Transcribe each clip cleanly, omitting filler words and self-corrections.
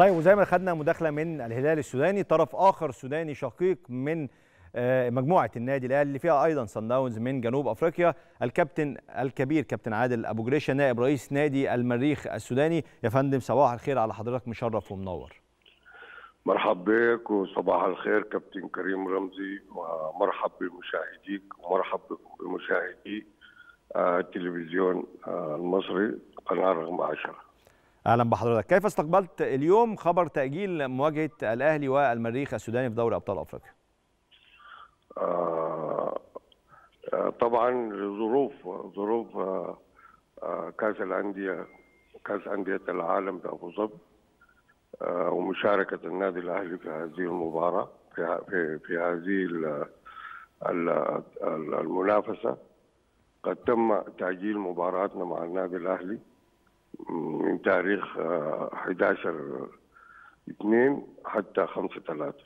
طيب، وزي ما خدنا مداخله من الهلال السوداني، طرف اخر سوداني شقيق من مجموعه النادي الاهلي اللي فيها ايضا صن داونز من جنوب افريقيا، الكابتن الكبير كابتن عادل ابو جريشة نائب رئيس نادي المريخ السوداني. يا فندم صباح الخير على حضرتك، مشرف ومنور. مرحب بك وصباح الخير كابتن كريم رمزي، ومرحب بمشاهديك ومرحب بمشاهدي التلفزيون المصري قناه رقم 10. اهلا بحضرتك. كيف استقبلت اليوم خبر تاجيل مواجهه الاهلي والمريخ السوداني في دوري ابطال افريقيا؟ طبعا ظروف كاس الانديه، كاس انديه العالم بأبوظبي، ومشاركه النادي الاهلي في هذه المباراه في هذه المنافسه. قد تم تاجيل مباراتنا مع النادي الاهلي من تاريخ 11/2 حتى 5/3.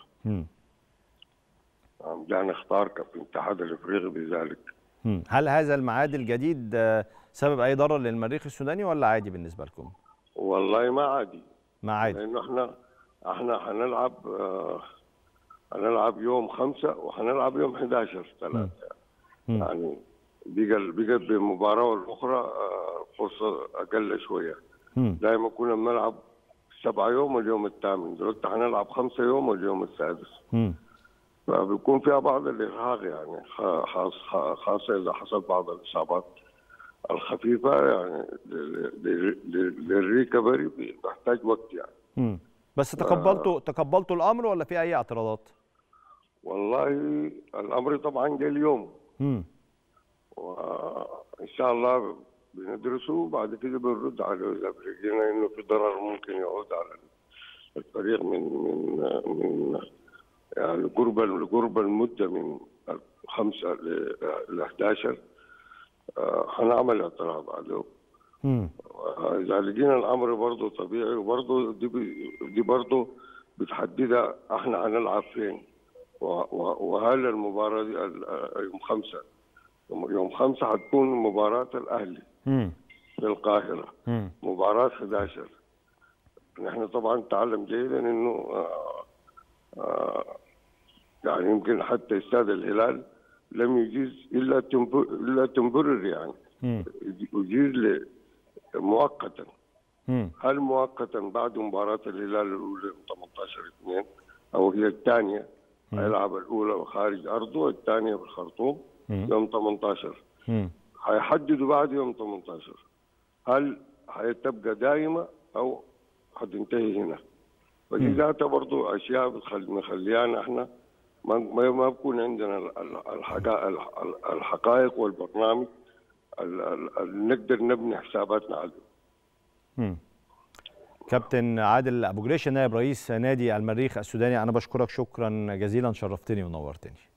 يعني اختار الاتحاد الافريقي بذلك. هل هذا الميعاد الجديد سبب اي ضرر للمريخ السوداني ولا عادي بالنسبه لكم؟ والله ما عادي، ما عادي، لانه احنا هنلعب يوم 5 وهنلعب يوم 11/3. يعني بقت بالمباراه والاخرى فرصه اقل شويه. دائما كنا بنلعب 7 يوم واليوم الثامن، دلوقتي هنلعب 5 يوم واليوم السادس. فبيكون فيها بعض الارهاق، يعني خاصه اذا حصل بعض الاصابات الخفيفه، يعني للريكفري بيحتاج وقت يعني. بس تقبلتوا الامر ولا في اي اعتراضات؟ والله الامر طبعا جاي اليوم. وان شاء الله بندرسه وبعد كده بنرد عليه اذا لقينا انه في ضرر ممكن يعود على الفريق من يعني قرب المده من 5 ل 11، هنعمل اعتراض عليه. اذا لقينا الامر برضه طبيعي، وبرضه دي برضه بتحددها احنا هنلعب فين، وهل المباراه دي يوم 5 هتكون مباراة الأهلي في القاهرة، مباراة 11. نحن طبعا نتعلم جيدا انه يعني يمكن حتى استاد الهلال لم يجيز الا تمبرر، يعني يجيز مؤقتا. هل مؤقتا بعد مباراة الهلال الأولى 18/2 أو هي الثانية؟ هيلعب الأولى خارج أرضه والثانية بالخرطوم يوم 18. هيحددوا بعد يوم 18 هل هتبقى دائمه او هتنتهي هنا. فدي ذاتها برضه اشياء مخليانا احنا ما بكون عندنا الحقائق والبرنامج اللي نقدر نبني حساباتنا عليه. كابتن عادل ابو جريشة نائب رئيس نادي المريخ السوداني، انا بشكرك شكرا جزيلا، شرفتني ونورتني.